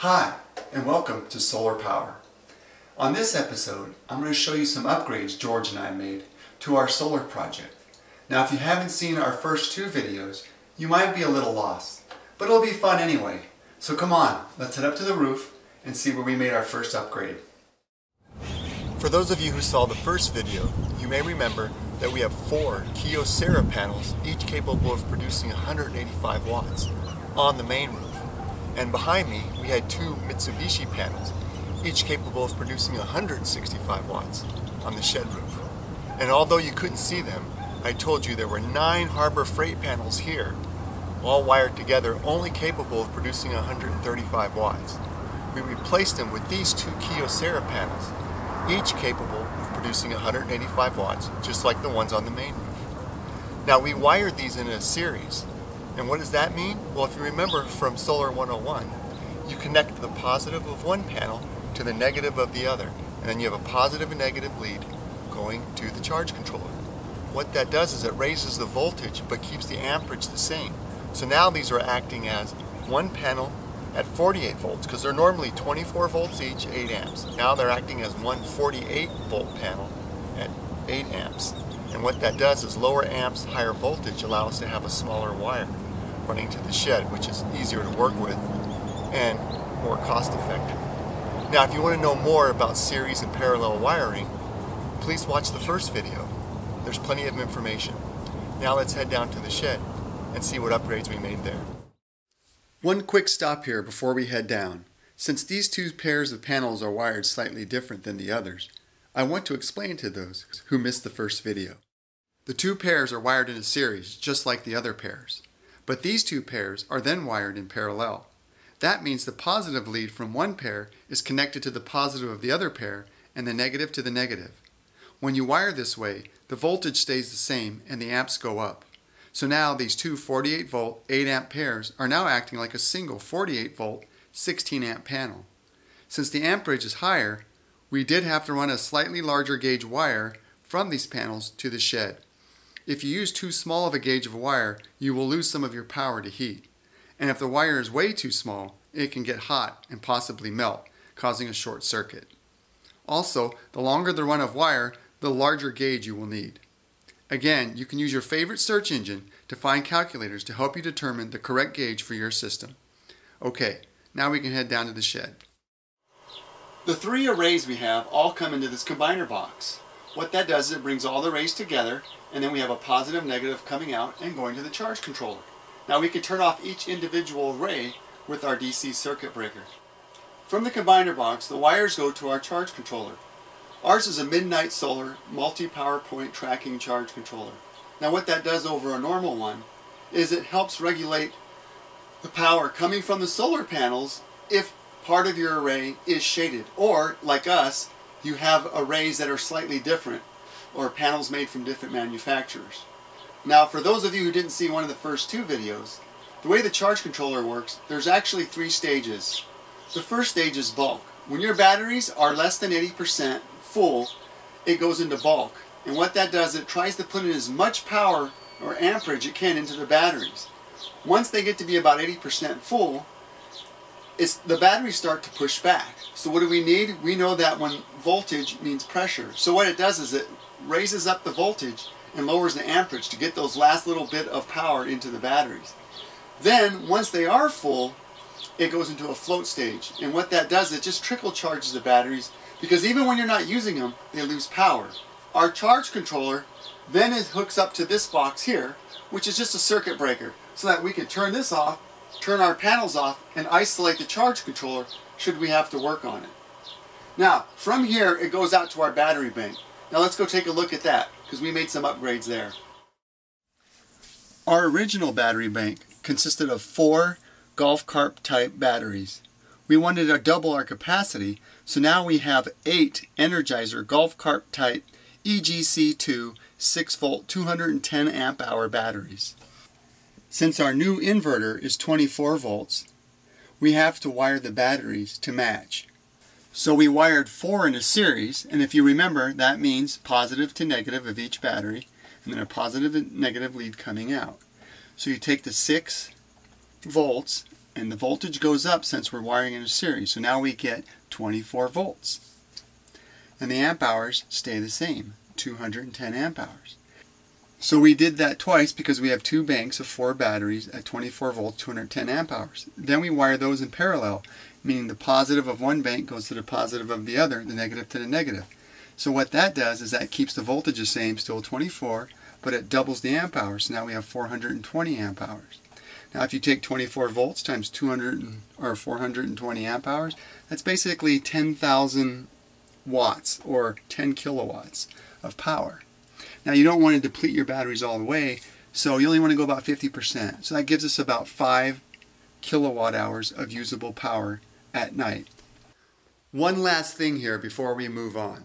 Hi, and welcome to Solar Power. On this episode, I'm going to show you some upgrades George and I made to our solar project. Now, if you haven't seen our first two videos, you might be a little lost, but it'll be fun anyway. So come on, let's head up to the roof and see where we made our first upgrade. For those of you who saw the first video, you may remember that we have four Kyocera panels, each capable of producing 185 watts on the main roof. And behind me, we had two Mitsubishi panels, each capable of producing 165 watts on the shed roof. And although you couldn't see them, I told you there were 9 Harbor Freight panels here, all wired together, only capable of producing 135 watts. We replaced them with these two Kyocera panels, each capable of producing 185 watts, just like the ones on the main roof. Now, we wired these in a series. And what does that mean? Well, if you remember from Solar 101, you connect the positive of one panel to the negative of the other, and then you have a positive and negative lead going to the charge controller. What that does is it raises the voltage but keeps the amperage the same. So now these are acting as one panel at 48 volts, because they're normally 24 volts each, 8 amps. Now they're acting as one 48 volt panel at 8 amps. And what that does is lower amps, higher voltage allow us to have a smaller wire running to the shed, which is easier to work with and more cost effective. Now, if you want to know more about series and parallel wiring, please watch the first video. There's plenty of information. Now let's head down to the shed and see what upgrades we made there. One quick stop here before we head down. Since these two pairs of panels are wired slightly different than the others, I want to explain to those who missed the first video. The two pairs are wired in a series, just like the other pairs. But these two pairs are then wired in parallel. That means the positive lead from one pair is connected to the positive of the other pair, and the negative to the negative. When you wire this way, the voltage stays the same and the amps go up. So now these two 48 volt, 8 amp pairs are now acting like a single 48 volt, 16 amp panel. Since the amperage is higher, we did have to run a slightly larger gauge wire from these panels to the shed. If you use too small of a gauge of wire, you will lose some of your power to heat. And if the wire is way too small, it can get hot and possibly melt, causing a short circuit. Also, the longer the run of wire, the larger gauge you will need. Again, you can use your favorite search engine to find calculators to help you determine the correct gauge for your system. Okay, now we can head down to the shed. The three arrays we have all come into this combiner box. What that does is it brings all the arrays together, and then we have a positive, negative coming out and going to the charge controller. Now we can turn off each individual array with our DC circuit breaker. From the combiner box, the wires go to our charge controller. Ours is a Midnight Solar multi-power point tracking charge controller. Now what that does over a normal one is it helps regulate the power coming from the solar panels if part of your array is shaded, or like us, you have arrays that are slightly different, or panels made from different manufacturers. Now, for those of you who didn't see one of the first two videos, the way the charge controller works, there's actually 3 stages. The first stage is bulk. When your batteries are less than 80% full, it goes into bulk, and what that does, it tries to put in as much power or amperage it can into the batteries. Once they get to be about 80% full, the batteries start to push back. So what do we need? We know that when voltage means pressure. So what it does is it raises up the voltage and lowers the amperage to get those last little bit of power into the batteries. Then, once they are full, it goes into a float stage. And what that does, it just trickle charges the batteries, because even when you're not using them, they lose power. Our charge controller then hooks up to this box here, which is just a circuit breaker, so that we can turn this off, turn our panels off, and isolate the charge controller should we have to work on it. Now, from here, it goes out to our battery bank. Now let's go take a look at that, because we made some upgrades there. Our original battery bank consisted of 4 golf cart type batteries. We wanted to double our capacity, so now we have 8 Energizer golf cart type EGC2 6 volt 210 amp hour batteries. Since our new inverter is 24 volts, we have to wire the batteries to match. So we wired 4 in a series, and if you remember, that means positive to negative of each battery, and then a positive and negative lead coming out. So you take the 6 volts and the voltage goes up since we're wiring in a series. So now we get 24 volts. And the amp hours stay the same, 210 amp hours. So we did that twice because we have two banks of four batteries at 24 volts, 210 amp hours. Then we wire those in parallel, meaning the positive of one bank goes to the positive of the other, the negative to the negative. So what that does is that keeps the voltage the same, still 24, but it doubles the amp hours. So now we have 420 amp hours. Now if you take 24 volts times 420 amp hours, that's basically 10,000 watts or 10 kilowatts of power. Now you don't want to deplete your batteries all the way, so you only want to go about 50%. So that gives us about 5 kilowatt hours of usable power at night. One last thing here before we move on.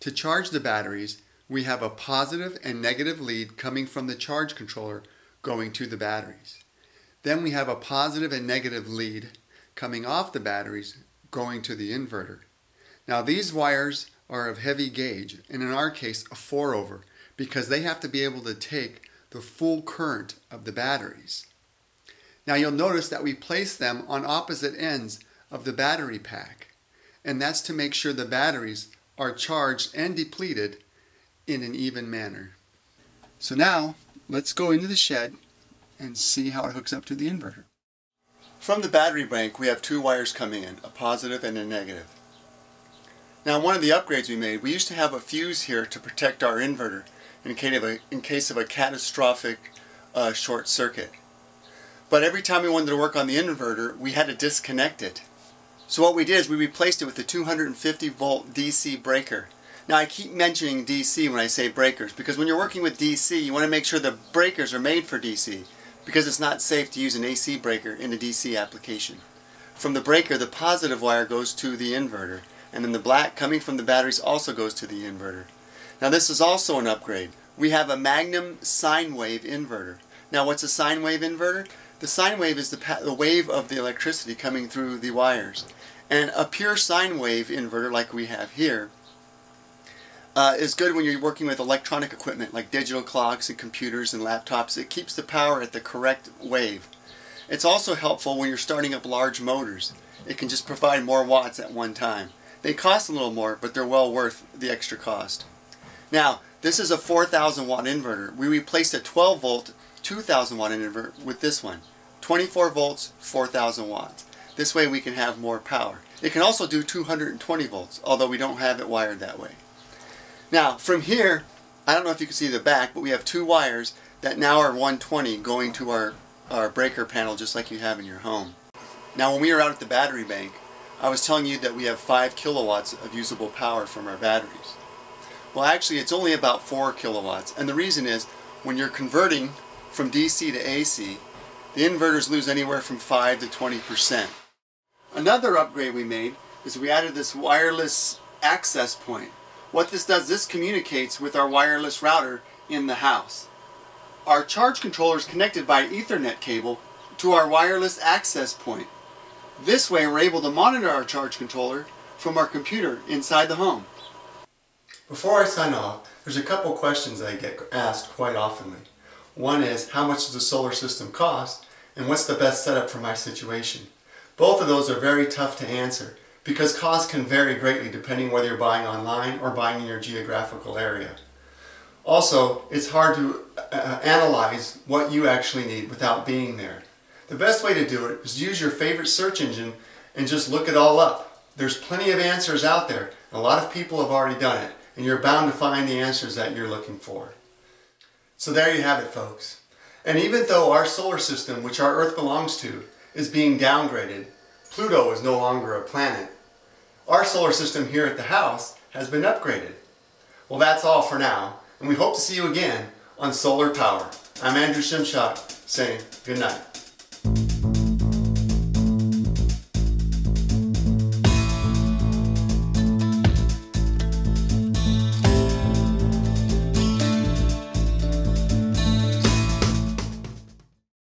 To charge the batteries, we have a positive and negative lead coming from the charge controller going to the batteries. Then we have a positive and negative lead coming off the batteries going to the inverter. Now these wires are of heavy gauge, and in our case a 4-over, because they have to be able to take the full current of the batteries. Now you'll notice that we place them on opposite ends of the battery pack, and that's to make sure the batteries are charged and depleted in an even manner. So now let's go into the shed and see how it hooks up to the inverter. From the battery bank we have two wires coming in, a positive and a negative. Now one of the upgrades we made, we used to have a fuse here to protect our inverter in case of a catastrophic short circuit. But every time we wanted to work on the inverter, we had to disconnect it. So what we did is we replaced it with a 250 volt DC breaker. Now I keep mentioning DC when I say breakers, because when you're working with DC, you want to make sure the breakers are made for DC, because it's not safe to use an AC breaker in a DC application. From the breaker, the positive wire goes to the inverter, and then the black coming from the batteries also goes to the inverter. Now this is also an upgrade. We have a Magnum sine wave inverter. Now what's a sine wave inverter? The sine wave is the wave of the electricity coming through the wires. And a pure sine wave inverter like we have here is good when you're working with electronic equipment like digital clocks and computers and laptops. It keeps the power at the correct wave. It's also helpful when you're starting up large motors. It can just provide more watts at one time. They cost a little more, but they're well worth the extra cost. Now, this is a 4,000 watt inverter. We replaced a 12 volt 2,000 watt inverter with this one. 24 volts, 4,000 watts. This way we can have more power. It can also do 220 volts, although we don't have it wired that way. Now, from here, I don't know if you can see the back, but we have two wires that now are 120 going to our breaker panel, just like you have in your home. Now, when we were out at the battery bank, I was telling you that we have 5 kilowatts of usable power from our batteries. Well, actually it's only about 4 kilowatts, and the reason is when you're converting from DC to AC, the inverters lose anywhere from 5 to 20%. Another upgrade we made is we added this wireless access point. What this does, this communicates with our wireless router in the house. Our charge controller is connected by an Ethernet cable to our wireless access point. This way we're able to monitor our charge controller from our computer inside the home. Before I sign off, there's a couple questions that I get asked quite often. One is, how much does the solar system cost, and what's the best setup for my situation? Both of those are very tough to answer because costs can vary greatly depending whether you're buying online or buying in your geographical area. Also, it's hard to analyze what you actually need without being there. The best way to do it is use your favorite search engine and just look it all up. There's plenty of answers out there. A lot of people have already done it, and you're bound to find the answers that you're looking for. So there you have it, folks. And even though our solar system, which our Earth belongs to, is being downgraded, Pluto is no longer a planet, our solar system here at the house has been upgraded. Well, that's all for now, and we hope to see you again on Solar Power. I'm Andrew Shimshock, saying good night.